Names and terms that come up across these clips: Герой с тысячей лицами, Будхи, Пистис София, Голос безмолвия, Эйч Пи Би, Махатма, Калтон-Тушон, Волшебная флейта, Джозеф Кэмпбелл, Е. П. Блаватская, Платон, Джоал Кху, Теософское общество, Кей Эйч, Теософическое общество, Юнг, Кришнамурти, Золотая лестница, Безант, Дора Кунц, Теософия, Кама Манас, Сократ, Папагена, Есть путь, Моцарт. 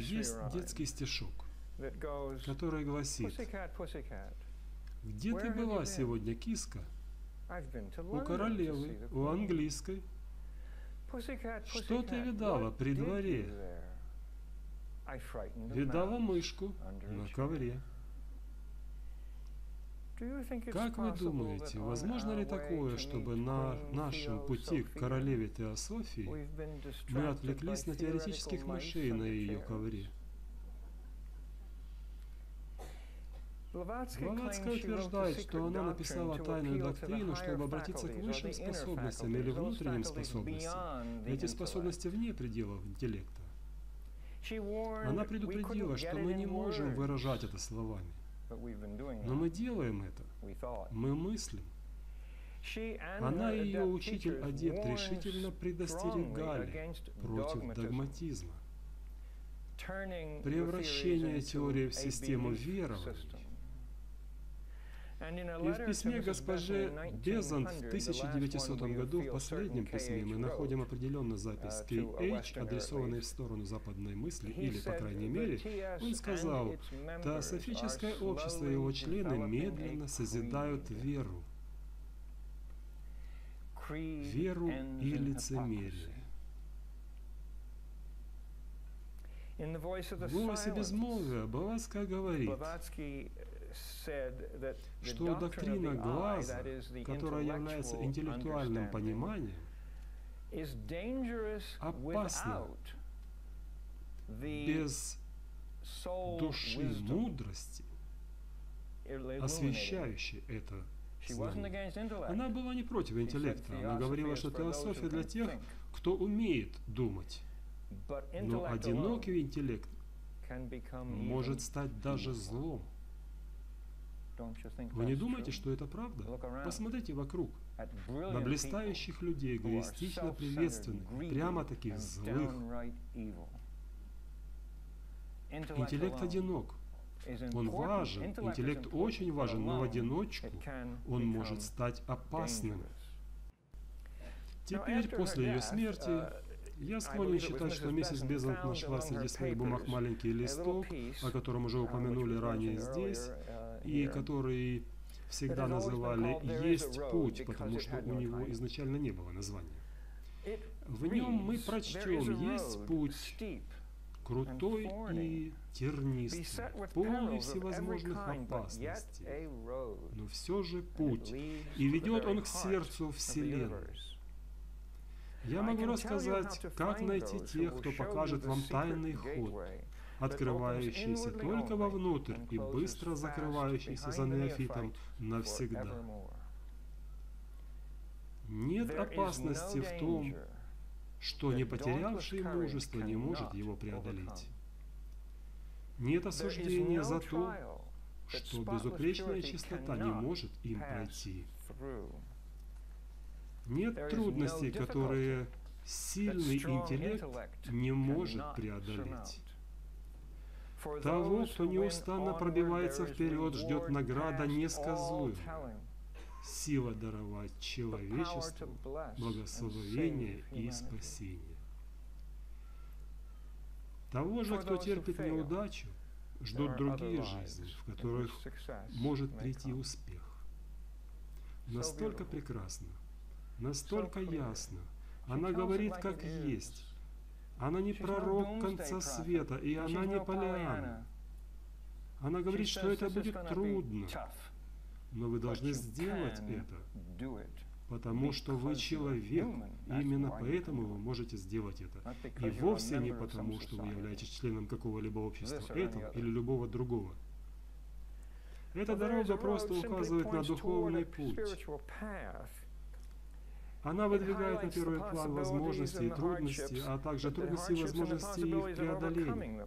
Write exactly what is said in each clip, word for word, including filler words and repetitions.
Есть детский стишок, который гласит: «Где ты была сегодня, киска? У королевы, у английской. Что ты видала при дворе? Видала мышку на ковре». Как вы думаете, возможно ли такое, чтобы на нашем пути к королеве Теософии мы отвлеклись на теоретических мышей на ее ковре? Блаватская утверждает, что она написала тайную доктрину, чтобы обратиться к высшим способностям или внутренним способностям, эти способности вне пределов интеллекта. Она предупредила, что мы не можем выражать это словами. Но мы делаем это. Мы мыслим. Она и ее учитель-адепт решительно предостерегали против догматизма, превращения теории в систему верований. И в письме госпоже Безант в тысяча девятисотом году, в последнем письме, мы находим определенную запись кей эйч, адресованную в сторону западной мысли, или, по крайней мере, он сказал: «Теософическое общество и его члены медленно созидают веру, веру и лицемерие». В «Голосе безмолвия» Блаватская говорит, что доктрина глаза, которая является интеллектуальным пониманием, опасна без души мудрости, освещающей это знание. Она была не против интеллекта, она говорила, что теософия для тех, кто умеет думать. Но одинокий интеллект может стать даже злом. Вы не думаете, что это правда? Посмотрите вокруг. На блистающих людей, эгоистично приветственных, прямо таких злых. Интеллект одинок. Он важен. Интеллект очень важен, но в одиночку он может стать опасным. Теперь, после ее смерти, я склонен считать, что миссис Безант нашла среди своих бумаг маленький листок, о котором уже упомянули ранее здесь, и который всегда называли «Есть путь», потому что у него изначально не было названия. В нем мы прочтем: «Есть путь, крутой и тернистый, полный всевозможных опасностей, но все же путь, и ведет он к сердцу Вселенной». Я могу рассказать, как найти тех, кто покажет вам тайный ход, открывающийся только вовнутрь и быстро закрывающийся за неофитом навсегда. Нет опасности в том, что не потерявший мужество не может его преодолеть. Нет осуждения за то, что безупречная чистота не может им пройти. Нет трудностей, которые сильный интеллект не может преодолеть. Того, кто неустанно пробивается вперед, ждет награда несказуемая, сила даровать человечеству благословение и спасение. Того же, кто терпит неудачу, ждут другие жизни, в которых может прийти успех. Настолько прекрасно, настолько ясно. Она говорит как есть. Она не пророк конца света, и она не Поллианна. Она говорит, что это будет трудно. Но вы должны сделать это, потому что вы человек. И именно поэтому вы можете сделать это. И вовсе не потому, что вы являетесь членом какого-либо общества, этого или любого другого. Эта дорога просто указывает на духовный путь. Она выдвигает на первый план возможности и трудности, а также трудности и возможности их преодоления.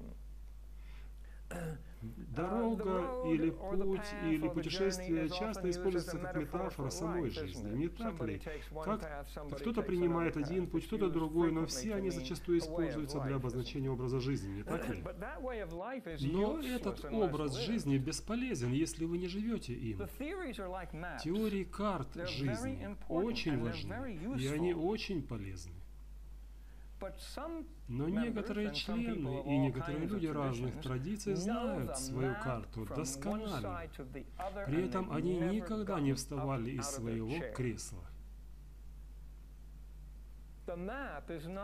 Дорога или путь или путешествие часто используется как метафора самой жизни, не так ли? Как кто-то принимает один путь, кто-то другой, но все они зачастую используются для обозначения образа жизни, не так ли? Но этот образ жизни бесполезен, если вы не живете им. Теории карт жизни очень важны, и они очень полезны. Но некоторые члены и некоторые люди разных традиций знают свою карту досконально. При этом они никогда не вставали из своего кресла.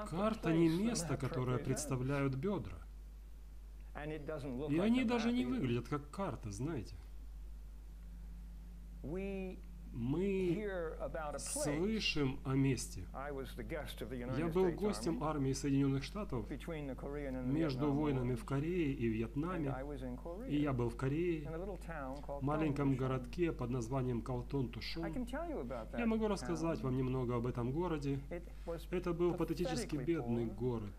Карта не место, которое представляют бедра. И они даже не выглядят как карта, знаете. Мы слышим о месте. Я был гостем армии Соединенных Штатов между войнами в Корее и Вьетнаме. И я был в Корее, в маленьком городке под названием Калтон-Тушон. Я могу рассказать вам немного об этом городе. Это был патетически бедный город.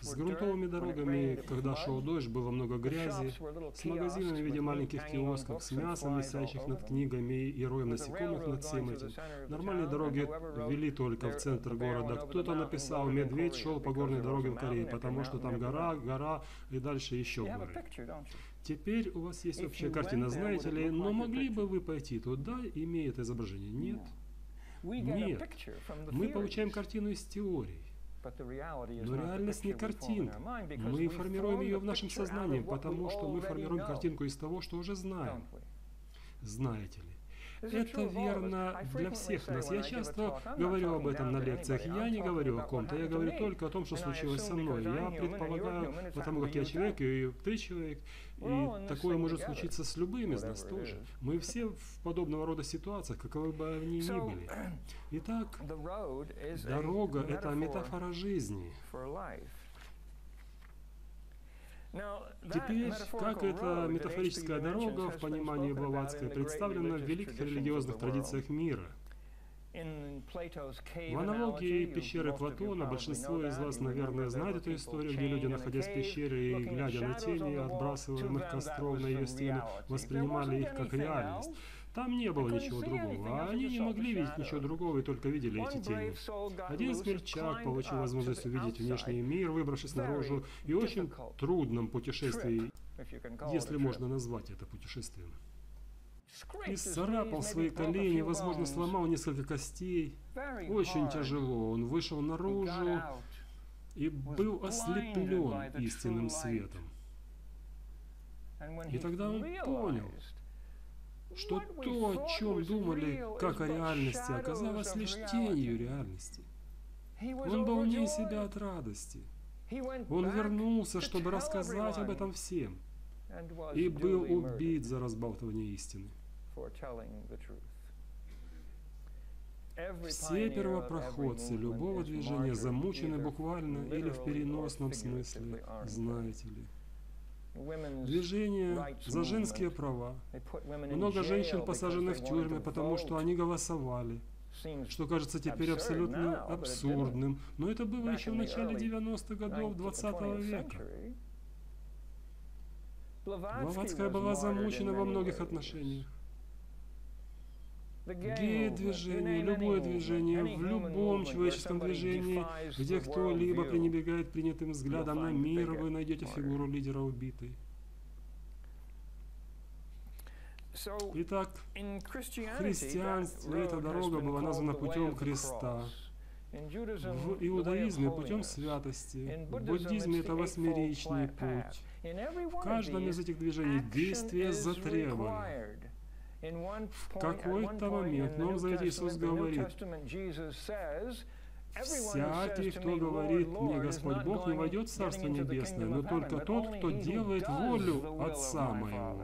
С грунтовыми дорогами, когда шел дождь, было много грязи. С магазинами в виде маленьких киосков, с мясом, висящих над книгами и роем насекомых. Над всем этим. Нормальные дороги вели только в центр города. Кто-то написал: медведь шел по горной дороге в Корее, потому что там гора, гора и дальше еще горы. Теперь у вас есть общая картина, знаете ли, но могли бы вы пойти туда, имея это изображение? Нет. Нет. Мы получаем картину из теорий. Но реальность не картинка. Мы формируем ее в нашем сознании, потому что мы формируем картинку из того, что уже знаем. Знаете ли? Это верно для всех нас. Я часто говорю об этом на лекциях. Я не говорю о ком-то, я говорю только о том, что случилось со мной. Я предполагаю, потому как я человек, и ты человек, и такое может случиться с любым из нас тоже. Мы все в подобного рода ситуациях, каковы бы они ни были. Итак, дорога – это метафора жизни. Теперь, как эта метафорическая дорога в понимании Блаватской представлена в великих религиозных традициях мира. В аналогии пещеры Платона большинство из вас, наверное, знает эту историю, где люди, находясь в пещере и глядя на тени, отбрасываемых костров на ее стены, воспринимали их как реальность. Там не было ничего другого, а они не могли видеть ничего другого и только видели эти тени. Один смельчак получил возможность увидеть внешний мир, выбравшись наружу, и очень трудном путешествии, если можно назвать это путешествием. И сцарапал свои колени, возможно, сломал несколько костей. Очень тяжело, он вышел наружу и был ослеплен истинным светом. И тогда он понял, что то, о чем думали как о реальности, оказалось лишь тенью реальности. Он был вне себя от радости. Он вернулся, чтобы рассказать об этом всем, и был убит за разбалтывание истины. Все первопроходцы любого движения замучены буквально или в переносном смысле, знаете ли. Движение за женские права. Много женщин посажены в тюрьмы, потому что они голосовали, что кажется теперь абсолютно абсурдным, но это было еще в начале девяностых годов двадцатого века. Блаватская была замучена во многих отношениях. Гей-движение, любое движение, в любом человеческом движении, где кто-либо пренебрегает принятым взглядом на мир, вы найдете фигуру лидера убитой. Итак, в христианстве эта дорога была названа путем креста, в иудаизме путем святости, в буддизме это восьмеричный путь. В каждом из этих движений действие затребовано. В какой-то момент в Новом Завете Иисус говорит: «Всякий, кто говорит мне Господь Бог, не войдет в Царство Небесное, но только тот, кто делает волю Отца Моего».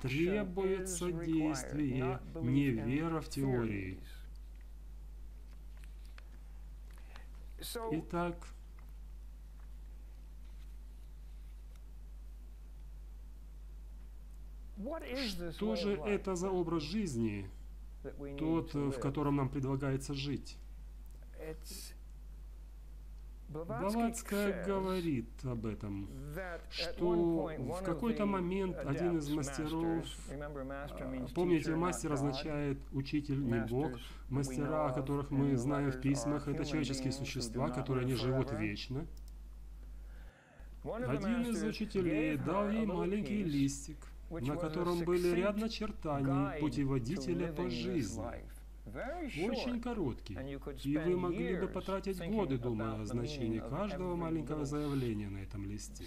Требуется действие, не вера в теории. Итак, что же это за образ жизни, тот, в котором нам предлагается жить? Блаватская говорит об этом, что в какой-то момент один из мастеров, помните, мастер означает учитель, не Бог, мастера, о которых мы знаем в письмах, это человеческие существа, которые не живут вечно. Один из учителей дал ей маленький листик, на котором были ряд начертаний путеводителя по жизни. очень короткий, и вы могли бы потратить годы, думая о значении каждого маленького заявления на этом листе.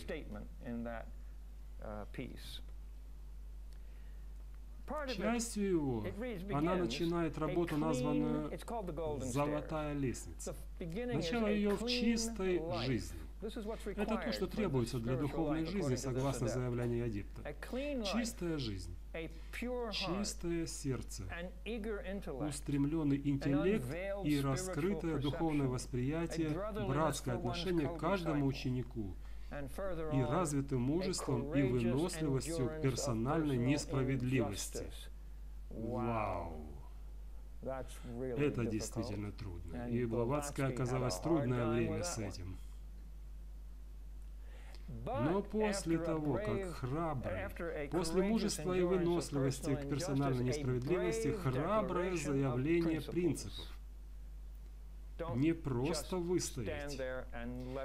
Частью его она начинает работу, названную «Золотая лестница». Начало ее в чистой жизни. Это то, что требуется для духовной жизни, согласно заявлению адепта. Чистая жизнь, чистое сердце, устремленный интеллект и раскрытое духовное восприятие, братское отношение к каждому ученику, и развитым мужеством и выносливостью персональной несправедливости. Вау! Это действительно трудно. И Блаватская оказалась трудное время с этим. Но после того, как храбрый, после мужества и выносливости к персональной несправедливости, храброе заявление принципов. Не просто выстоять.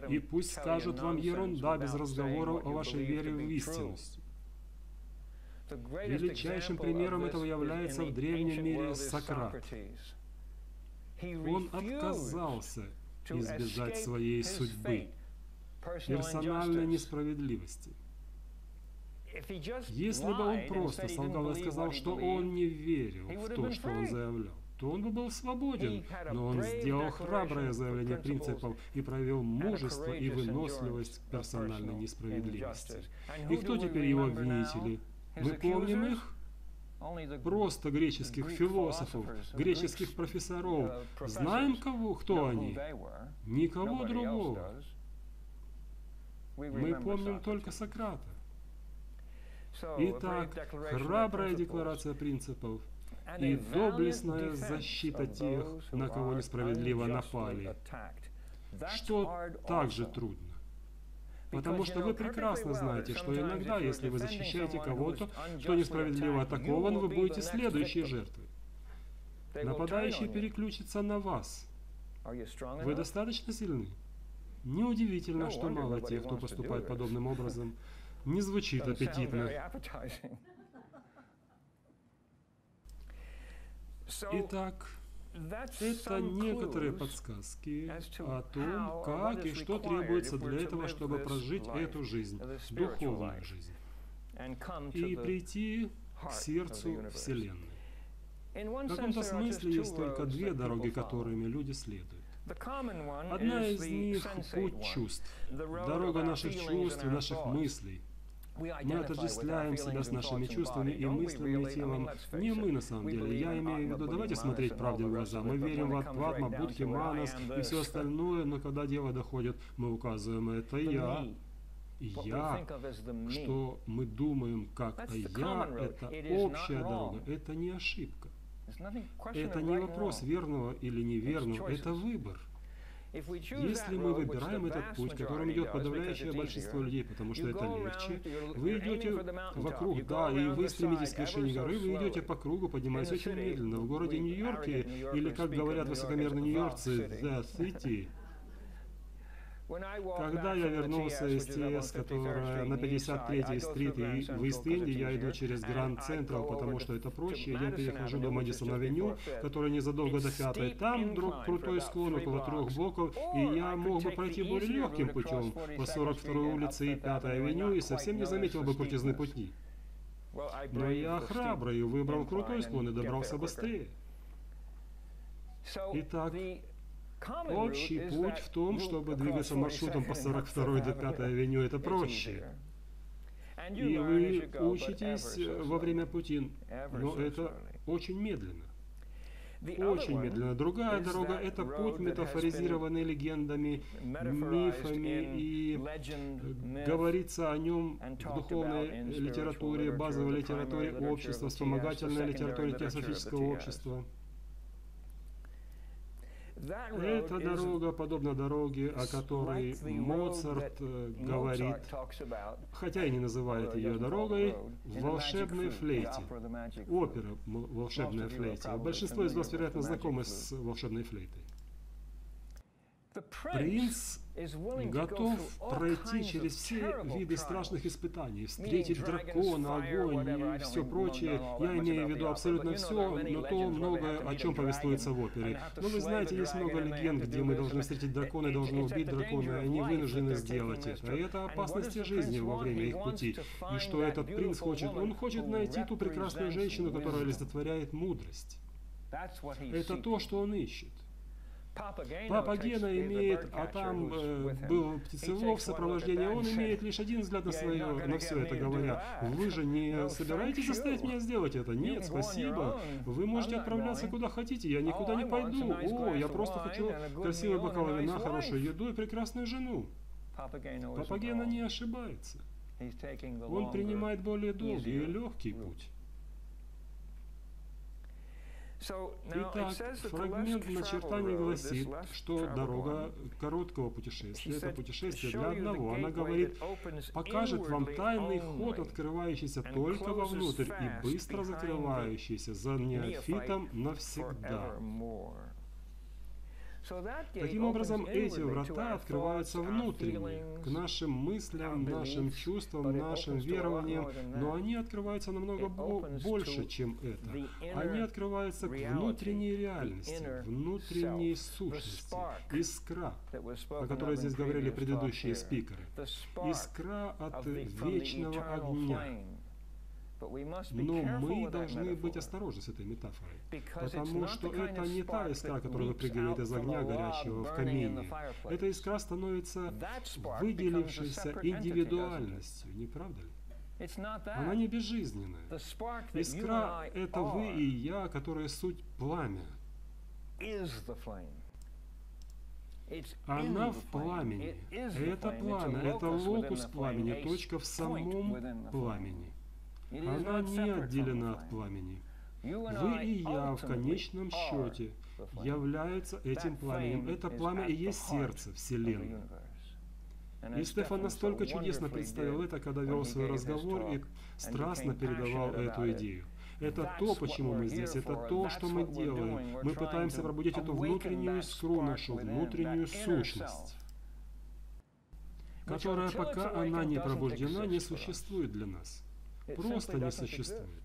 И пусть скажут вам ерунда без разговоров о вашей вере в истинность. Величайшим примером этого является в древнем мире Сократ. Он отказался избежать своей судьбы, персональной несправедливости. Если бы он просто солгал и сказал, что он не верил в то, что он заявлял, то он бы был свободен, но он сделал храброе заявление принципов и проявил мужество и выносливость к персональной несправедливости. И кто теперь его обвинители? Мы помним их? Просто греческих философов, греческих профессоров. Знаем кого, кто они? Никого другого. Мы помним только Сократа. Итак, храбрая декларация принципов и доблестная защита тех, на кого несправедливо напали, что также трудно. Потому что вы прекрасно знаете, что иногда, если вы защищаете кого-то, кто несправедливо атакован, вы будете следующей жертвой. Нападающий переключится на вас. Вы достаточно сильны? Неудивительно, что мало тех, кто поступает подобным образом. Не звучит аппетитно. Итак, это некоторые подсказки о том, как и что требуется для этого, чтобы прожить эту жизнь, духовную жизнь, и прийти к сердцу Вселенной. В каком-то смысле есть только две дороги, которыми люди следуют. Одна из них – путь чувств, дорога наших чувств и наших мыслей. Мы отождествляем себя с нашими чувствами и мыслями и телом. Не мы на самом деле. Я имею в виду, давайте смотреть правде в глаза. Мы верим в Атматма, Будхи, Манас и все остальное, но когда дело доходит, мы указываем это «я». «Я», что мы думаем как о «я», это общая дорога, это не ошибка. Это не вопрос верного или неверного, это выбор. Если мы выбираем этот путь, которым идет подавляющее большинство людей, потому что это легче, вы идете вокруг, да, и вы стремитесь к вершине горы, вы идете по кругу, поднимаясь очень медленно. В городе Нью-Йорке, или, как говорят высокомерные нью-йоркцы, «The City». Когда я вернулся из ТС, которая на пятьдесят третьей стрит и в Ист-Энде, я иду через Гранд Централ, потому что это проще, я перехожу до Мэдисон-авеню, которая незадолго до пятой, там вдруг крутой склон около трех блоков, и я мог бы пройти более легким путем по сорок второй улице и пятой авеню и совсем не заметил бы крутизны пути. Но я храбрый, выбрал крутой склон и добрался быстрее. Итак, общий путь в том, чтобы двигаться маршрутом по сорок второй до пятой авеню, это проще. И вы учитесь во время пути, но это очень медленно. Очень медленно. Другая дорога – это путь, метафоризированный легендами, мифами, и говорится о нем в духовной литературе, базовой литературе общества, вспомогательной литературе теософического общества. Эта дорога подобна дороге, о которой Моцарт говорит, хотя и не называет ее дорогой, в «Волшебной флейте». Опера «Волшебная флейта». Большинство из вас, вероятно, знакомы с «Волшебной флейтой». Принц готов пройти через все виды страшных испытаний, встретить дракона, огонь и все прочее. Я имею в виду абсолютно все, но то многое, о чем повествуется в опере. Но вы знаете, есть много легенд, где мы должны встретить дракона и должны убить дракона, и они вынуждены сделать это. И это опасности жизни во время их пути. И что этот принц хочет? Он хочет найти ту прекрасную женщину, которая олицетворяет мудрость. Это то, что он ищет. Папагена имеет, а там э, был птицелов в сопровождении, он имеет лишь один взгляд на, свое, на все это, говоря: «Вы же не собираетесь заставить меня сделать это? Нет, спасибо. Вы можете отправляться куда хотите, я никуда не пойду. О, я просто хочу красивый бокал вина, хорошую еду и прекрасную жену». Папагена не ошибается. Он принимает более долгий и легкий путь. Итак, фрагмент начертаний гласит, что дорога короткого путешествия – это путешествие для одного. Она говорит: покажет вам тайный ход, открывающийся только вовнутрь и быстро закрывающийся за неофитом навсегда. Таким образом, эти врата открываются внутренне, к нашим мыслям, нашим чувствам, нашим верованиям, но они открываются намного больше, чем это. Они открываются к внутренней реальности, внутренней сущности, искра, о которой здесь говорили предыдущие спикеры, искра от вечного огня. Но мы должны быть осторожны с этой метафорой, потому что это не та искра, которая выпрыгивает из огня, горящего в камине. Эта искра становится выделившейся индивидуальностью, не правда ли? Она не безжизненная. Искра — это вы и я, которые суть пламя. Она в пламени. Это пламя, это локус пламени, точка в самом пламени. Она не отделена от пламени. Вы и я в конечном счете являются этим пламенем. Это пламя и есть сердце Вселенной. И Стефан настолько чудесно представил это, когда вел свой разговор и страстно передавал эту идею. Это то, почему мы здесь, это то, что мы делаем. Мы пытаемся пробудить эту внутреннюю искру, нашу внутреннюю сущность, которая, пока она не пробуждена, не существует для нас. Просто не существует.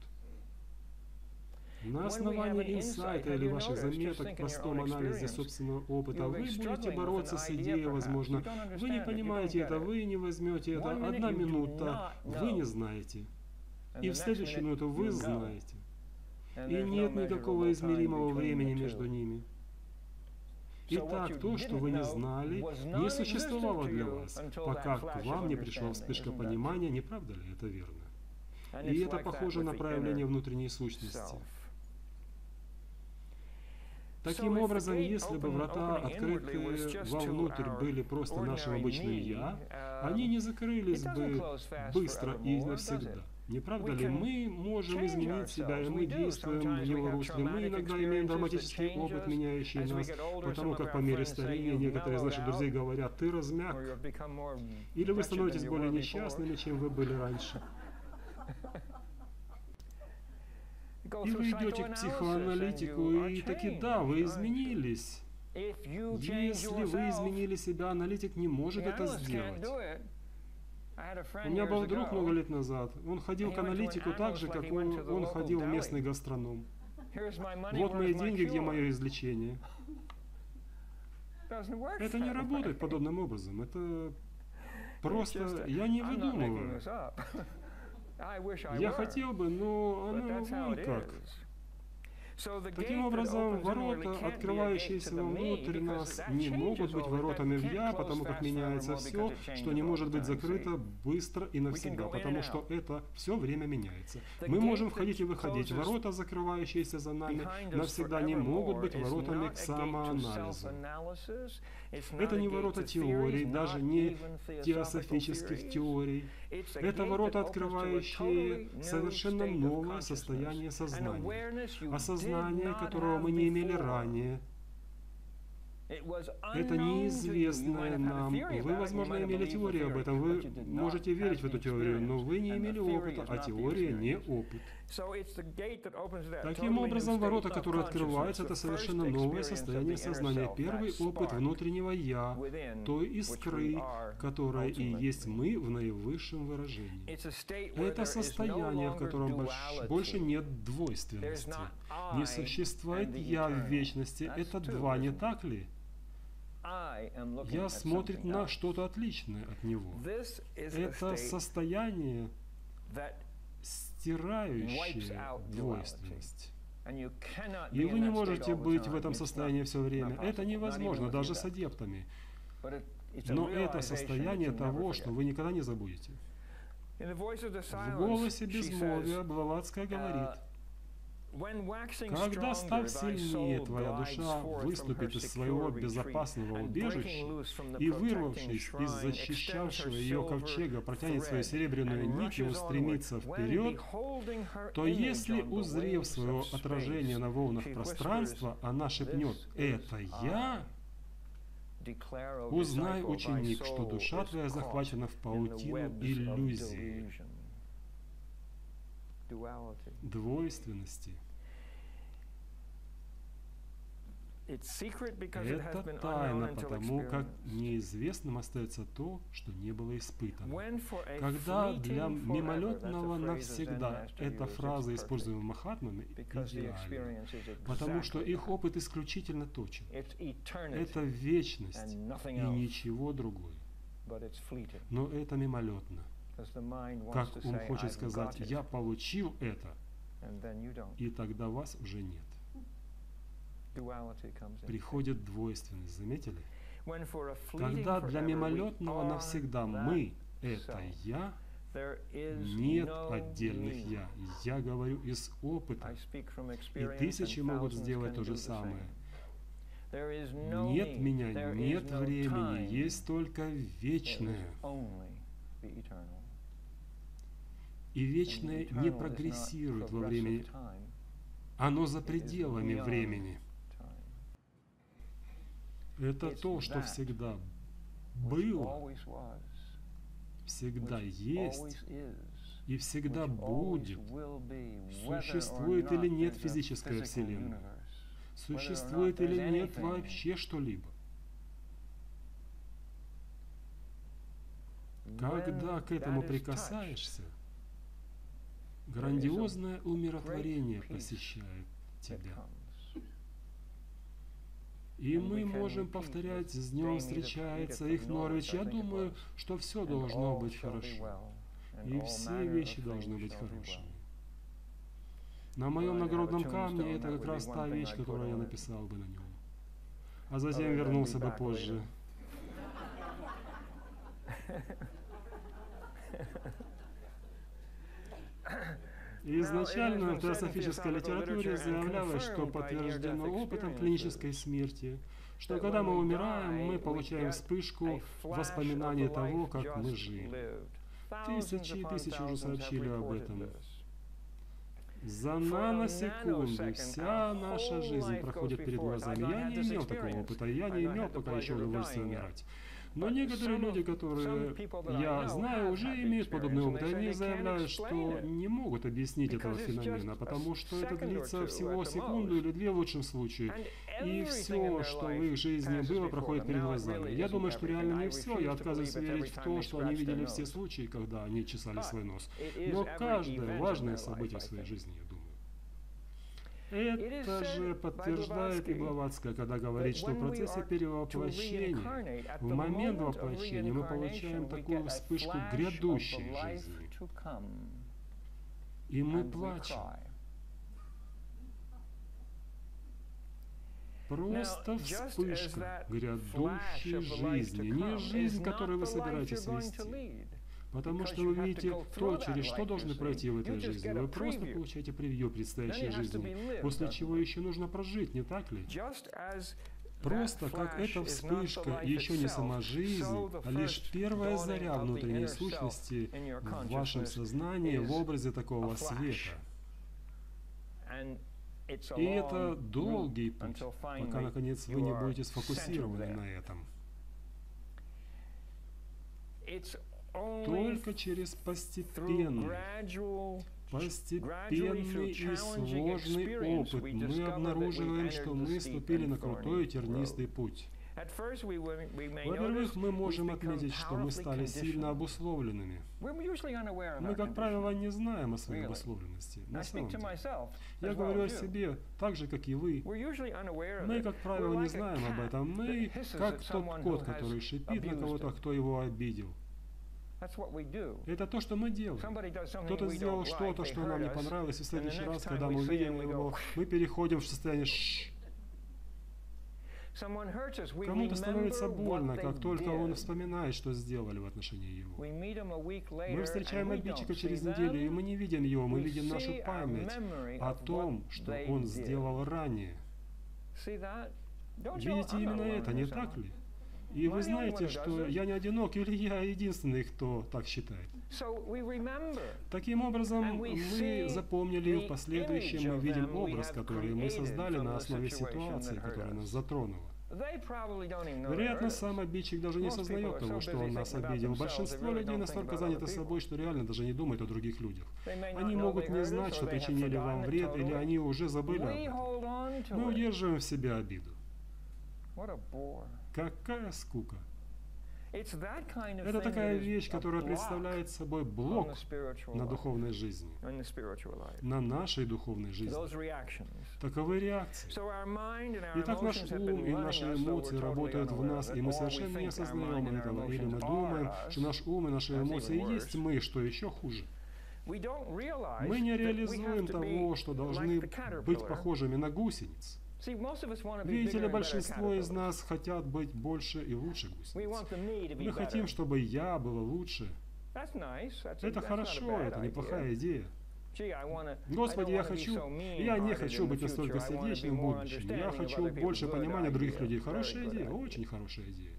На основании инсайта или ваших заметок в простом анализе собственного опыта вы будете бороться с идеей, возможно, вы не понимаете это, вы не возьмете это, одна минута, вы не знаете, и в следующую минуту вы знаете, и нет никакого измеримого времени между ними. Итак, то, что вы не знали, не существовало для вас, пока к вам не пришла вспышка понимания, не правда ли это верно? И это похоже на проявление внутренней сущности. Таким образом, если бы врата, открытые вовнутрь, были просто нашим обычным «я», они не закрылись бы быстро и навсегда. Не правда ли? Мы можем изменить себя, и мы действуем в его русле. Мы иногда имеем драматический опыт, меняющий нас, потому как по мере старения некоторые из наших друзей говорят: «Ты размяк», или «Вы становитесь более несчастными, чем вы были раньше». И вы идете к психоаналитику, и таки да, вы изменились. Если вы изменили себя, аналитик не может это сделать. У меня был друг много лет назад, он ходил к аналитику так же, как он, он ходил в местный гастроном. Вот мои деньги, где мое излечение. Это не работает подобным образом, это просто... Я не выдумываю. Я хотел бы, но оно вон как. Таким образом, ворота, открывающиеся вовнутрь нас, не могут быть воротами в «я», потому как меняется все, что не может быть закрыто быстро и навсегда, потому что это все время меняется. Мы можем входить и выходить. Ворота, закрывающиеся за нами, навсегда не могут быть воротами к самоанализу. Это не ворота теорий, даже не теософических теорий. Это ворота, открывающие совершенно новое состояние сознания. Сознание, которого мы не имели ранее. Это неизвестное нам. Вы, возможно, имели теорию об этом, вы можете верить в эту теорию, но вы не имели опыта, а теория не опыт. Таким образом, ворота, которые открываются, это совершенно новое состояние сознания, первый опыт внутреннего «я», той искры, которая и есть мы в наивысшем выражении. Это состояние, в котором больше нет двойственности. Не существует «я» в вечности. Это два, не так ли? «Я» смотрит на что-то отличное от него. Это состояние, стирающая двойственность. И вы не можете быть в этом состоянии все время. Это невозможно, даже с адептами. Но это состояние того, что вы никогда не забудете. В «Голосе безмолвия» Блаватская говорит: «Когда, став сильнее, твоя душа выступит из своего безопасного убежища и, вырвавшись из защищавшего ее ковчега, протянет свою серебряную нить и устремится вперед, то если, узрев свое отражение на волнах пространства, она шепнет: «Это я», узнай, ученик, что душа твоя захвачена в паутину иллюзии, двойственности. Это тайна, потому как неизвестным остается то, что не было испытано. Когда для мимолетного навсегда эта фраза, используемая Махатмами, идеальна, потому что их опыт исключительно точен. Это вечность и ничего другое. Но это мимолетно. Как ум хочет сказать: «Я получил это», и тогда вас уже нет. Приходит двойственность, заметили? Когда для мимолетного навсегда мы — это «я», нет отдельных «я». Я говорю из опыта, и тысячи могут сделать то же самое. Нет меня, нет времени, есть только вечное. И вечное не прогрессирует во времени, оно за пределами времени. Это то, что всегда было, всегда есть и всегда будет, существует или нет физическая Вселенная, существует или нет вообще что-либо. Когда к этому прикасаешься, грандиозное умиротворение посещает тебя. И мы можем повторять: «С днем встречается их Норвич». Я думаю, что все должно быть хорошо, и все вещи должны быть хорошими. На моем нагородном камне это как раз та вещь, которую я написал бы на нем, а затем вернулся бы позже. Изначально в теософической литературе заявлялось, что подтверждено опытом клинической смерти, что когда мы умираем, мы получаем вспышку воспоминаний того, как мы жили. Тысячи и тысячи уже сообщили об этом. За наносекунды вся наша жизнь проходит перед глазами. Я не имел такого опыта, я не имел пока еще удовольствия умирать. Но некоторые люди, которые я знаю, уже имеют подобный опыт, они заявляют, что не могут объяснить этого феномена, потому что это длится всего секунду или две в лучшем случае, и все, что в их жизни было, проходит перед глазами. Я думаю, что реально не все, я отказываюсь верить в то, что они видели все случаи, когда они чесали свой нос. Но каждое важное событие в своей жизни, я думаю. Это же подтверждает и Блаватская, когда говорит, что в процессе перевоплощения, в момент воплощения, мы получаем такую вспышку грядущей жизни. И мы плачем. Просто вспышка грядущей жизни, не жизнь, которую вы собираетесь вести. Потому что вы видите то, через что должны пройти в этой жизни. Вы просто получаете превью предстоящей жизни, после чего еще нужно прожить, не так ли? Просто как эта вспышка и еще не сама жизнь, а лишь первая заря внутренней сущности в вашем сознании в образе такого света. И это долгий путь, пока, наконец, вы не будете сфокусированы на этом. Только через постепенную, Постепенный и сложный опыт. Мы обнаруживаем, что мы ступили на крутой и тернистый путь. Во-первых, мы можем отметить, что мы стали сильно обусловленными. Мы, как правило, не знаем о своей обусловленности. На самом деле. Я говорю о себе так же, как и вы. Мы, как правило, не знаем об этом. Мы как тот кот, который шипит на кого-то, кто его обидел. Это то, что мы делаем. Кто-то сделал что-то, что нам не понравилось, и в следующий раз, когда мы увидим его, мы переходим в состояние «шшш». Кому-то становится больно, как только он вспоминает, что сделали в отношении его. Мы встречаем обидчика через неделю, и мы не видим его, мы видим нашу память о том, что он сделал ранее. Видите именно это, не так ли? И вы знаете, что я не одинок, или я единственный, кто так считает. Таким образом, мы запомнили, и в последующем мы видим образ, который мы создали на основе ситуации, которая нас затронула. Вероятно, сам обидчик даже не сознает того, что он нас обидел. Большинство людей настолько заняты собой, что реально даже не думают о других людях. Они могут не знать, что причинили вам вред, или они уже забыли об этом. Мы удерживаем в себе обиду. Какая скука! Это такая вещь, которая представляет собой блок на духовной жизни, на нашей духовной жизни. Таковы реакции. Итак, наш ум и наши эмоции работают в нас, и мы совершенно не осознаем этого, или мы думаем, что наш ум и наши эмоции есть мы, что еще хуже. Мы не реализуем того, что должны быть похожими на гусениц. Видите ли, большинство из нас хотят быть больше и лучше гусениц. Мы хотим, чтобы я была лучше. Это хорошо, это неплохая идея. Господи, я хочу... Я не хочу быть настолько сердечным в будущем. Я хочу больше понимания других людей. Хорошая идея, очень хорошая идея.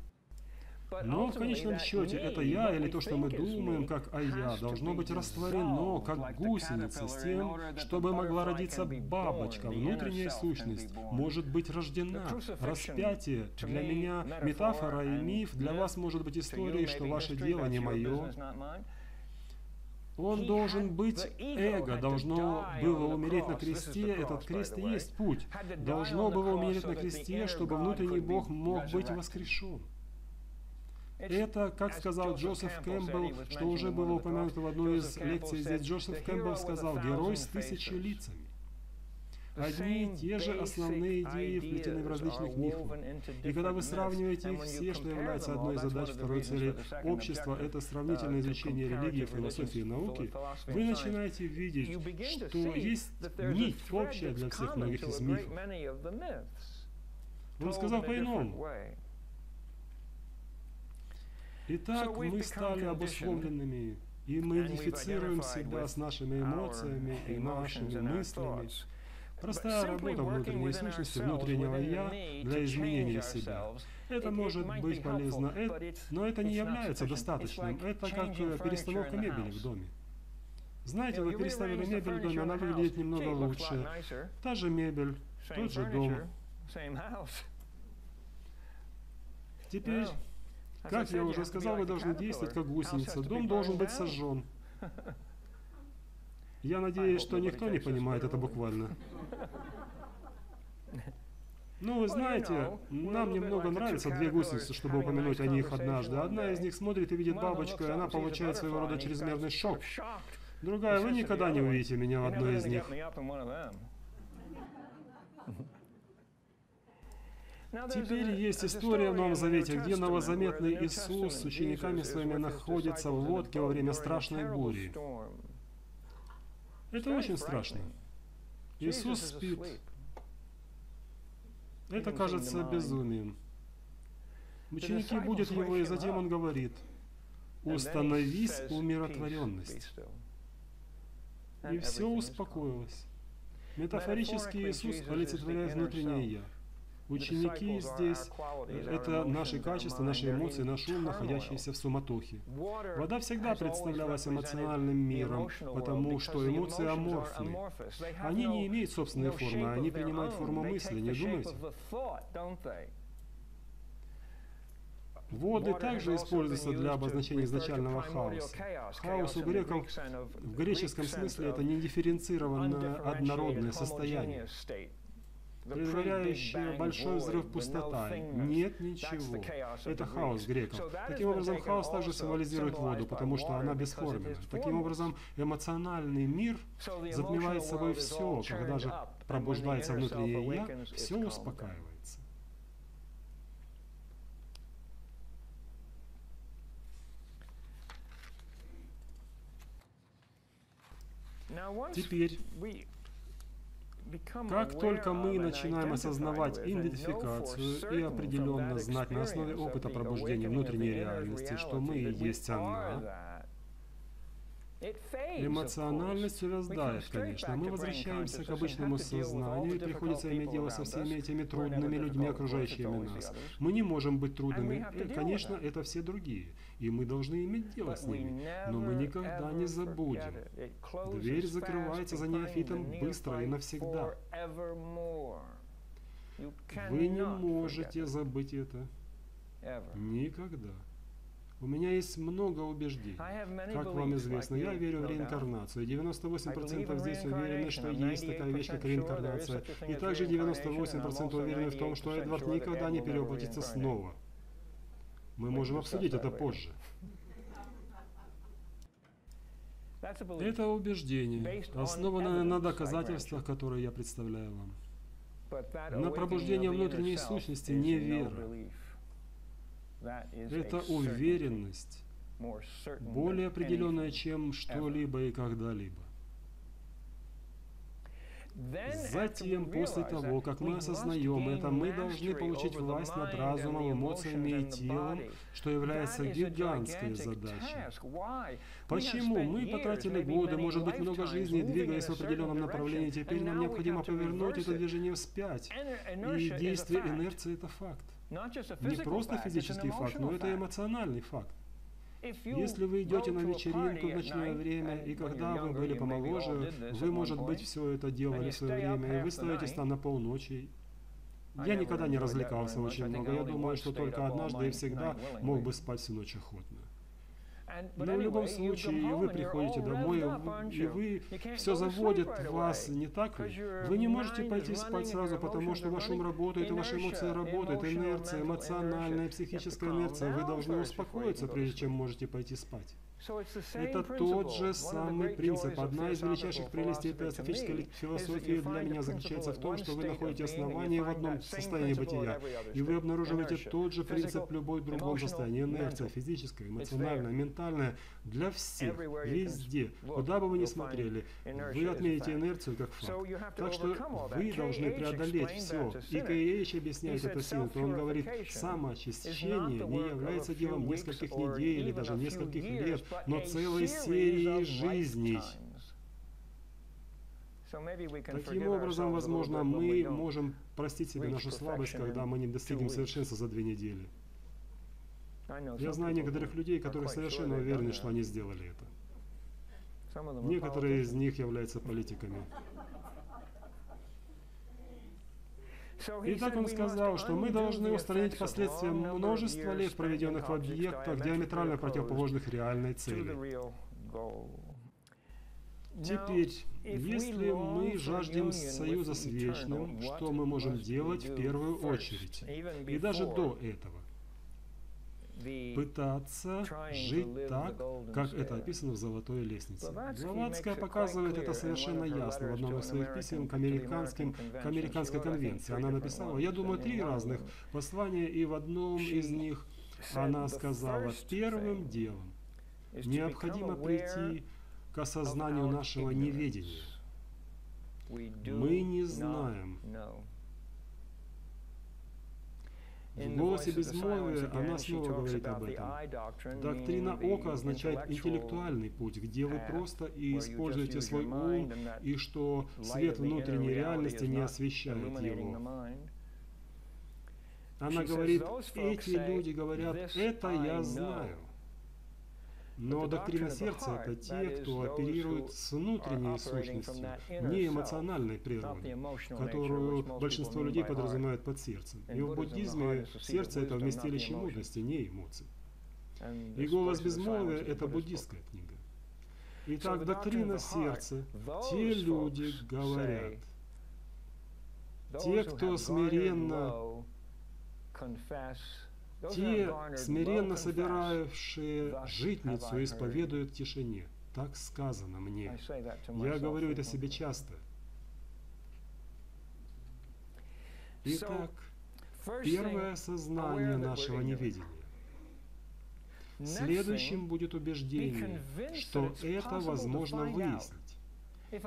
Но в конечном счете это я или то, что мы думаем как «а я», должно быть растворено как гусеница с тем, чтобы могла родиться бабочка, внутренняя сущность, может быть рождена. Распятие для меня метафора и миф, для вас может быть историей, что ваше дело не мое. Он должен быть, эго должно было умереть на кресте, этот крест и есть путь. Должно было умереть на кресте, чтобы внутренний Бог мог быть воскрешен. Это, как сказал Джозеф Кэмпбелл, что уже было упомянуто в одной из лекций здесь, Джозеф Кэмпбелл сказал «Герой с тысячей лицами». Одни и те же основные идеи вплетены в различных мифов. И когда вы сравниваете их все, что является одной из задач второй цели общества, это сравнительное изучение религии, философии и науки, вы начинаете видеть, что есть нить общая для всех многих из мифов. Он сказал по-иному. Итак, мы стали обусловленными, и мы идентифицируем себя с нашими эмоциями и нашими мыслями. Простая работа внутренней сущности, внутреннего «я» для изменения себя. Это может быть полезно, но это не является достаточным. Это как перестановка мебели в доме. Знаете, вы переставили мебель в доме, она выглядит немного лучше. Та же мебель, тот же дом. Теперь... Как я уже сказал, вы должны действовать как гусеница. Дом должен быть сожжен. Я надеюсь, что никто не понимает это буквально. Ну, вы знаете, нам немного нравятся две гусеницы, чтобы упомянуть о них однажды. Одна из них смотрит и видит бабочку, и она получает своего рода чрезмерный шок. Другая, вы никогда не увидите меня в одной из них. Теперь есть история в Новом Завете, где новозаветный Иисус с учениками своими находится в лодке во время страшной бури. Это очень страшно. Иисус спит. Это кажется безумием. Ученики будят его, и затем он говорит: «Установись умиротворенность». И все успокоилось. Метафорически Иисус олицетворяет внутреннее «я». Ученики здесь — это наши качества, наши эмоции, наш ум, находящийся в суматохе. Вода всегда представлялась эмоциональным миром, потому что эмоции аморфны. Они не имеют собственной формы, они принимают форму мысли, не думайте. Воды также используются для обозначения изначального хаоса. Хаос в, греком, в греческом смысле — это недифференцированное однородное состояние, предваряющая большой взрыв пустота. Нет ничего. Это хаос греков. Таким образом, хаос также символизирует воду, потому что она бесформенна. Таким образом, эмоциональный мир затмевает собой все. Когда же пробуждается внутреннее «я», все успокаивается. Теперь... Как только мы начинаем осознавать идентификацию и определенно знать на основе опыта пробуждения внутренней реальности, что мы и есть она, эмоциональность увязает, конечно. Мы возвращаемся к обычному сознанию и приходится иметь дело со всеми этими трудными людьми, окружающими нас. Мы не можем быть трудными. Конечно, это все другие, и мы должны иметь дело с ними. Но мы никогда не забудем. Дверь закрывается за неофитом быстро и навсегда. Вы не можете забыть это. Никогда. У меня есть много убеждений. Как вам известно, я верю в реинкарнацию. девяносто восемь процентов здесь уверены, что есть такая вещь, как реинкарнация. И также девяносто восемь процентов уверены в том, что Эдвард никогда не перевоплотится снова. Мы можем обсудить это позже. Это убеждение, основанное на доказательствах, которые я представляю вам. На пробуждение внутренней сущности не вера. Это уверенность, более определенная, чем что-либо и когда-либо. Затем, после того, как мы осознаем это, мы должны получить власть над разумом, эмоциями и телом, что является гигантской задачей. Почему? Мы потратили годы, может быть, много жизней, двигаясь в определенном направлении. Теперь нам необходимо повернуть это движение вспять. И действие инерции — это факт. Не просто физический факт, но это эмоциональный факт. Если вы идете на вечеринку в ночное время, и когда вы были помоложе, вы, может быть, все это делали в свое время, и вы ставитесь там на полночи. Я никогда не развлекался очень много. Я думаю, что только однажды и всегда мог бы спать всю ночь охотно. Но в любом случае, вы приходите домой, и вы, все заводит вас, не так ли? Вы не можете пойти спать сразу, потому что ваш ум работает, и ваши эмоции работают, инерция, эмоциональная, психическая инерция. Вы должны успокоиться, прежде чем можете пойти спать. Это тот же самый принцип. Одна из величайших прелестей теософической философии для меня заключается в том, что вы находите основание в одном состоянии бытия, и вы обнаруживаете тот же принцип в любом другом состоянии. Инерция, физическая, эмоциональная, ментальная, для всех, везде, куда бы вы ни смотрели, вы отметите инерцию как факт. Так что вы должны преодолеть все. И К-H объясняет это синтезом. Он говорит, самоочищение не является делом нескольких недель или даже нескольких лет, но целой серии жизней. Таким образом, возможно, мы можем простить себе нашу слабость, когда мы не достигнем совершенства за две недели. Я знаю некоторых людей, которые совершенно уверены, что они сделали это. Некоторые из них являются политиками. Итак, он сказал, что мы должны устранить последствия множества лет, проведенных в объектах, диаметрально противоположных реальной цели. Теперь, если мы жаждем союза с вечным, что мы можем делать в первую очередь, и даже до этого? Пытаться жить так, как это описано в «Золотой лестнице». Блаватская показывает это совершенно ясно в одном из своих писем к, американским, к американской конвенции. Она написала, я думаю, три разных послания, и в одном из них она сказала, первым делом необходимо прийти к осознанию нашего неведения. Мы не знаем. В «Голосе безмолвия» она снова говорит об этом. Доктрина ока означает интеллектуальный путь, где вы просто и используете свой ум, и что свет внутренней реальности не освещает его. Она говорит, эти люди говорят, это я знаю. Но доктрина сердца — это те, кто оперирует с внутренней сущностью, не эмоциональной природы, которую большинство людей подразумевает под сердцем. И в буддизме сердце — это вместилище мудрости, не эмоций. И «Голос безмолвия» — это буддистская книга. Итак, доктрина сердца, те люди говорят, те, кто смиренно, те, смиренно собиравшие житницу, исповедуют в тишине. Так сказано мне. Я говорю это себе часто. Итак, первое сознание нашего неведения. Следующим будет убеждение, что это возможно выяснить.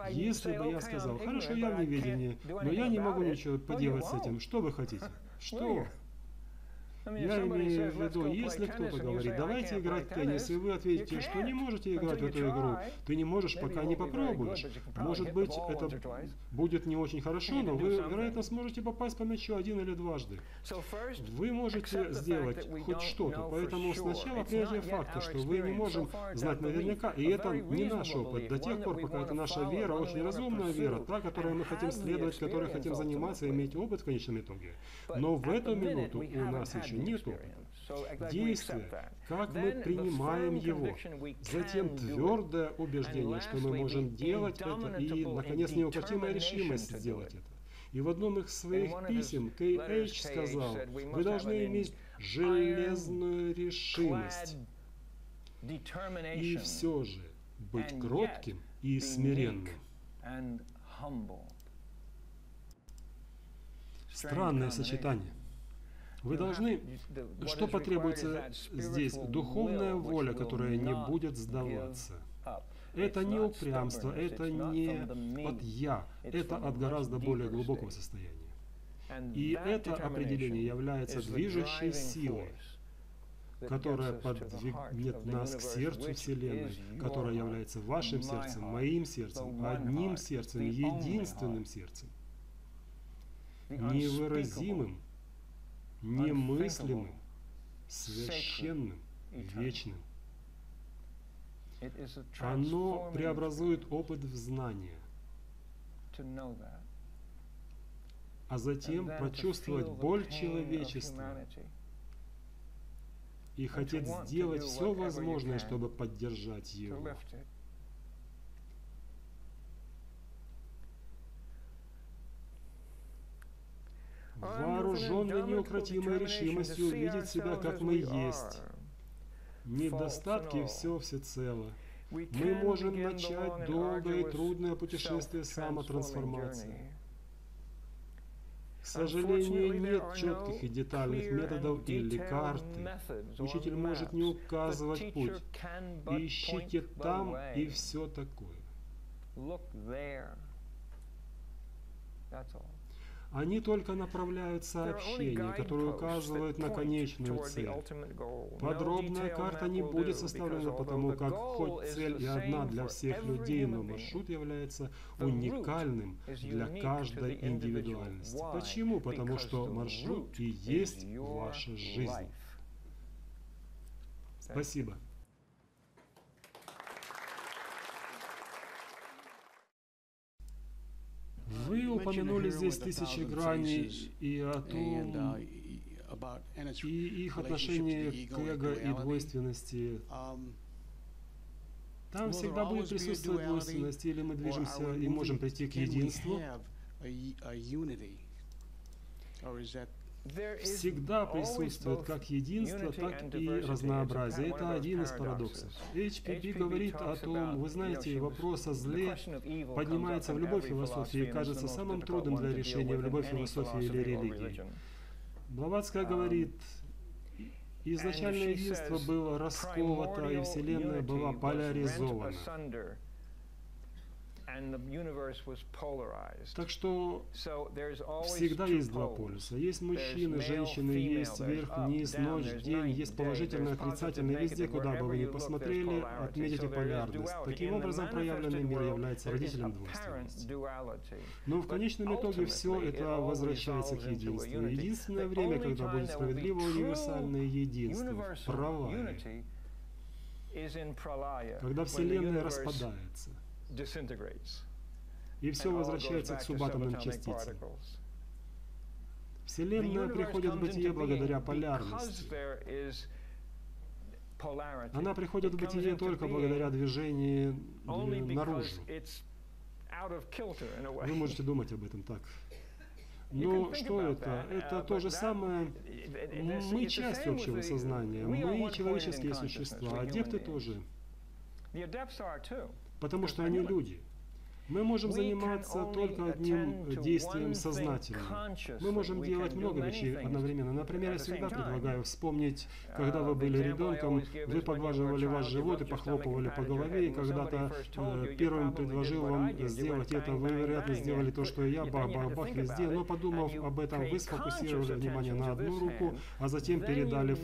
Если бы я сказал, хорошо, я в неведении, но я не могу ничего поделать с этим, что вы хотите? Что? Я имею в виду, если кто-то говорит, давайте играть в теннис, и вы ответите, что не можете играть в эту игру, ты не можешь, пока не попробуешь. Может быть, это будет не очень хорошо, но вы, вероятно, сможете попасть по мячу один или дважды. Вы можете сделать хоть что-то, поэтому сначала принятие факта, что вы не можем знать наверняка, и это не наш опыт, до тех пор, пока это наша вера, очень разумная вера, та, которой мы хотим следовать, которой хотим заниматься и иметь опыт в конечном итоге. Но в эту минуту у нас еще нет опыта. Действие, как мы принимаем его, затем твердое убеждение, что мы можем делать это, и, наконец, неукротимая решимость сделать это. И в одном из своих писем Кей Эйч сказал, вы должны иметь железную решимость и все же быть кротким и смиренным. Странное сочетание. Вы должны... Что потребуется здесь? Духовная воля, которая не будет сдаваться. Это не упрямство, это не от «я», это от гораздо более глубокого состояния. И это определение является движущей силой, которая подвигнет нас к сердцу Вселенной, которая является вашим сердцем, моим сердцем, одним сердцем, единственным сердцем, невыразимым, немыслимым, священным, вечным. Оно преобразует опыт в знание, а затем прочувствовать боль человечества и хотеть сделать все возможное, чтобы поддержать его. Вооруженный неукротимой решимостью увидеть себя, как мы есть. Недостатки все всецело. Мы можем начать долгое и трудное путешествие самотрансформации. К сожалению, нет четких и детальных методов или карты. Учитель может не указывать путь. Ищите там и все такое. Они только направляют сообщения, которые указывают на конечную цель. Подробная карта не будет составлена, потому как хоть цель и одна для всех людей, но маршрут является уникальным для каждой индивидуальности. Почему? Потому что маршрут и есть ваша жизнь. Спасибо. Вы упомянули здесь тысячи граней и о том, и их отношение к эго и двойственности. Там всегда будет присутствовать двойственность, или мы движемся и можем прийти к единству. Всегда присутствует как единство, так и разнообразие. Это один из парадоксов. Эйч Пи Би говорит о том, вы знаете, вопрос о зле поднимается в любой философии и кажется самым трудным для решения в любой философии или религии. Блаватская говорит, изначальное единство было расколото, и Вселенная была поляризована. Так что всегда есть два полюса. Есть мужчины, женщины, есть вверх, низ, ночь, день, есть положительное, отрицательное. Везде, куда бы вы ни посмотрели, отметите полярность. Таким образом, проявленный мир является родителем двойственности. Но в конечном итоге все это возвращается к единству. Единственное время, когда будет справедливо универсальное единство, правая. когда Вселенная распадается, и все возвращается к субатомным частицам. Вселенная приходит в бытие благодаря полярности. Она приходит в бытие только благодаря движению наружу. Вы можете думать об этом так. Но что это? Это то же самое. Мы часть общего сознания, мы человеческие существа, адепты тоже. Потому что они люди. Мы можем заниматься только одним действием сознательно. Мы можем делать много вещей одновременно. Например, я всегда предлагаю вспомнить, когда вы были ребенком, вы поглаживали ваш живот и похлопывали по голове, и когда-то э, первым предложил вам сделать это. Вы, вероятно, сделали то, что и я, бах-бах-бах везде, но, подумав об этом, вы сфокусировали внимание на одну руку, а затем передали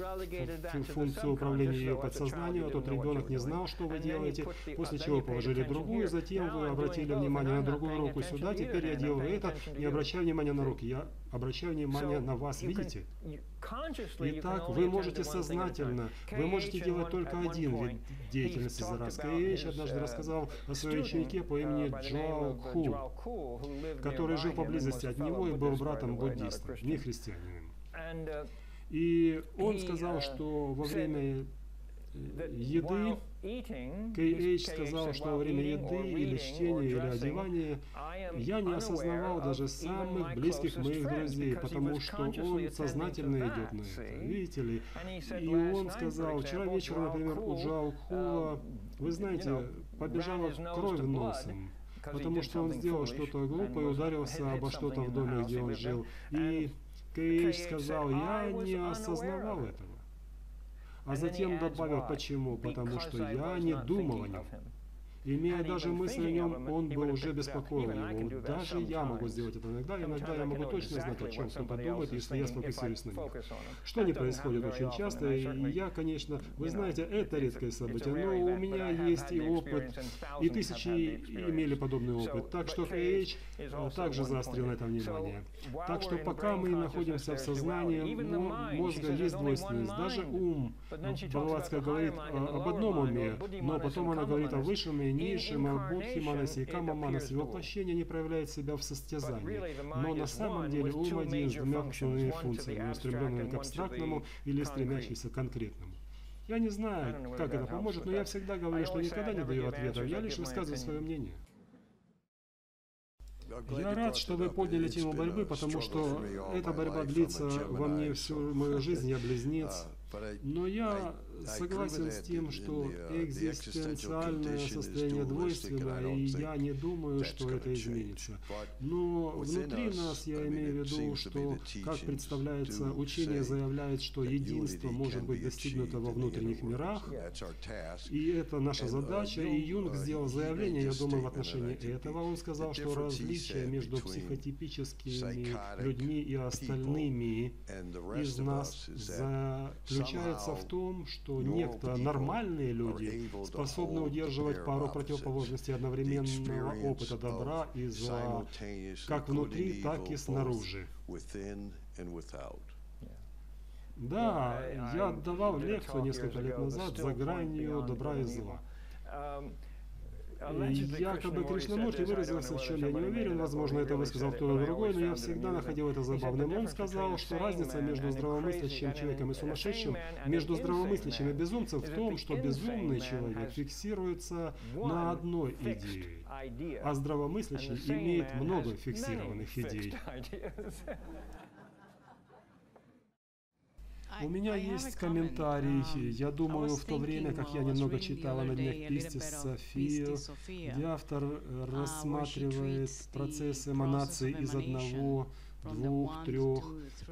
функцию управления ее подсознанием, а тот ребенок не знал, что вы делаете, после чего положили другую, затем вы обратили внимание на другую руку сюда, теперь я делаю это, не обращаю внимания на руки, я обращаю внимание на вас, видите? Итак, вы можете сознательно, вы можете делать только один вид деятельности за раз. К-H однажды рассказал о своем ученике по имени Джоал Кху, который жил поблизости от него и был братом буддиста, не христианином. И он сказал, что во время еды, К-H сказал, что во время еды или чтения, или одевания я не осознавал даже самых близких моих друзей, потому что он сознательно идет на это. Видите ли? И он сказал, вчера вечером, например, у Джоал Кху, вы знаете, побежала кровь носом, потому что он сделал что-то глупое, ударился обо что-то в доме, где он жил. И К-H сказал, я не осознавал этого. А затем добавил, почему? Потому что я не думал о нем. Имея даже мысль о нем, он бы уже беспокоил его. Даже я могу сделать это иногда, иногда я могу точно знать, о чем кто-то думает, если я сфокусируюсь на них. Что не происходит очень часто, и я, конечно, вы знаете, это редкое событие, но у меня есть и опыт, и тысячи имели подобный опыт. Так что К-H также заострил на это внимание. Так что пока мы находимся в сознании, мозга есть двойственность, даже ум. Блаватская говорит об одном уме, но потом она говорит о высшем уме, низшем, о Будхи Манасе и Кама Манасе. Воплощение не проявляет себя в состязании, но на самом деле ум один с двумя основными функциями, устремленными к абстрактному или стремящимся к конкретному. Я не знаю, как это поможет, но я всегда говорю, что никогда не даю ответа, я лишь высказываю свое мнение. Я рад, что вы подняли тему борьбы, потому что эта борьба длится во мне всю мою жизнь, я близнец. Но я согласен с тем, что экзистенциальное состояние двойственно, и я не думаю, что это изменится. Но внутри нас, я имею в виду, что, как представляется, учение заявляет, что единство может быть достигнуто во внутренних мирах, и это наша задача. И Юнг сделал заявление, я думаю, в отношении этого. Он сказал, что различие между психотипическими людьми и остальными из нас заключается в том, что некто нормальные люди способны удерживать пару противоположностей одновременного опыта добра и зла, как внутри, так и снаружи. Да, я давал лекцию несколько лет назад «За гранью добра и зла». Якобы Кришнамурти выразился, в чем я не уверен, возможно, это высказал кто-то другой, но я всегда находил это забавным. Он сказал, что разница между здравомыслящим человеком и сумасшедшим, между здравомыслящим и безумцем в том, что безумный человек фиксируется на одной идее, а здравомыслящий имеет много фиксированных идей. У меня есть комментарий. Я думаю, в то время, как я немного читала на днях Пистис Софию, где автор рассматривает процесс эманации из одного, двух, трех.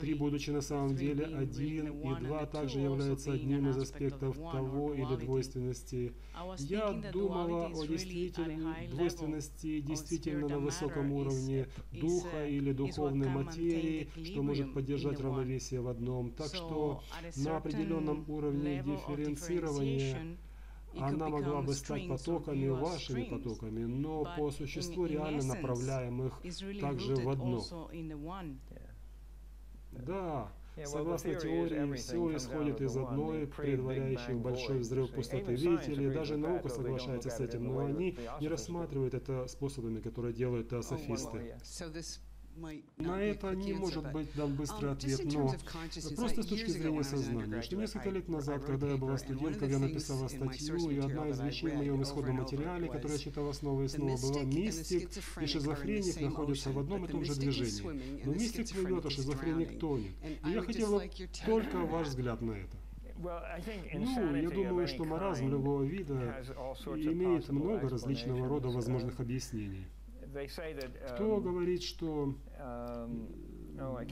Три, будучи на самом деле один, и два также являются одним из аспектов того или двойственности. Я думала о двойственности действительно на высоком уровне духа или духовной материи, что может поддержать равновесие в одном. Так что на определенном уровне дифференцирования она могла бы стать потоками, вашими потоками, но по существу реально направляемых также в одно. Да, Согласно теории, все исходит из одной, предваряющей большой взрыв пустоты. Видите ли, даже наука соглашается с этим, но они не рассматривают это способами, которые делают теософисты. На это не может быть дан быстрый ответ, но просто с точки зрения сознания, что несколько лет назад, когда я была студенткой, я написала статью, и одна из вещей в моем исходном материале, которую я читала снова и снова, была: мистик и шизофреник находятся в одном и том же движении, но мистик плывет, а шизофреник тонет. И я хотела только ваш взгляд на это. Ну, я думаю, что маразм любого вида имеет много различного рода возможных объяснений. Кто говорит, что...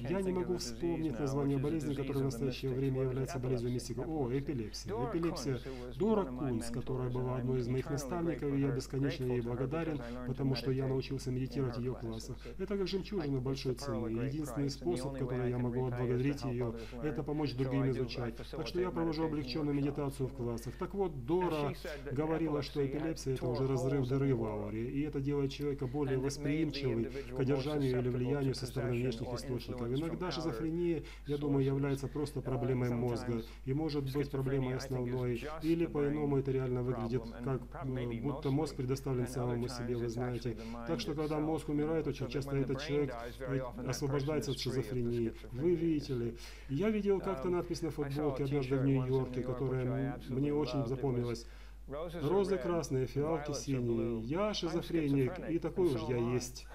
Я не могу вспомнить название болезни, которая в настоящее время является болезнью мистика. О, эпилепсия. Эпилепсия. Дора Кунц, которая была одной из моих наставников, и я бесконечно ей благодарен, потому что я научился медитировать в ее классах. Это как жемчужина большой цены. Единственный способ, который я могу отблагодарить ее, это помочь другим изучать. Так что я провожу облегченную медитацию в классах. Так вот, Дора говорила, что эпилепсия — это уже разрыв дыры в ауре, и это делает человека более восприимчивым к одержанию или влиянию со стороны внешних источников. Иногда шизофрения, я думаю, является просто проблемой мозга, и может быть проблемой основной, или по-иному это реально выглядит, как будто мозг предоставлен самому себе, вы знаете. Так что, когда мозг умирает, очень часто этот человек освобождается от шизофрении. Вы видите ли? Я видел как-то надпись на футболке однажды в Нью-Йорке, которая мне очень запомнилась. Розы красные, фиалки синие. Я шизофреник, и такой уж я есть.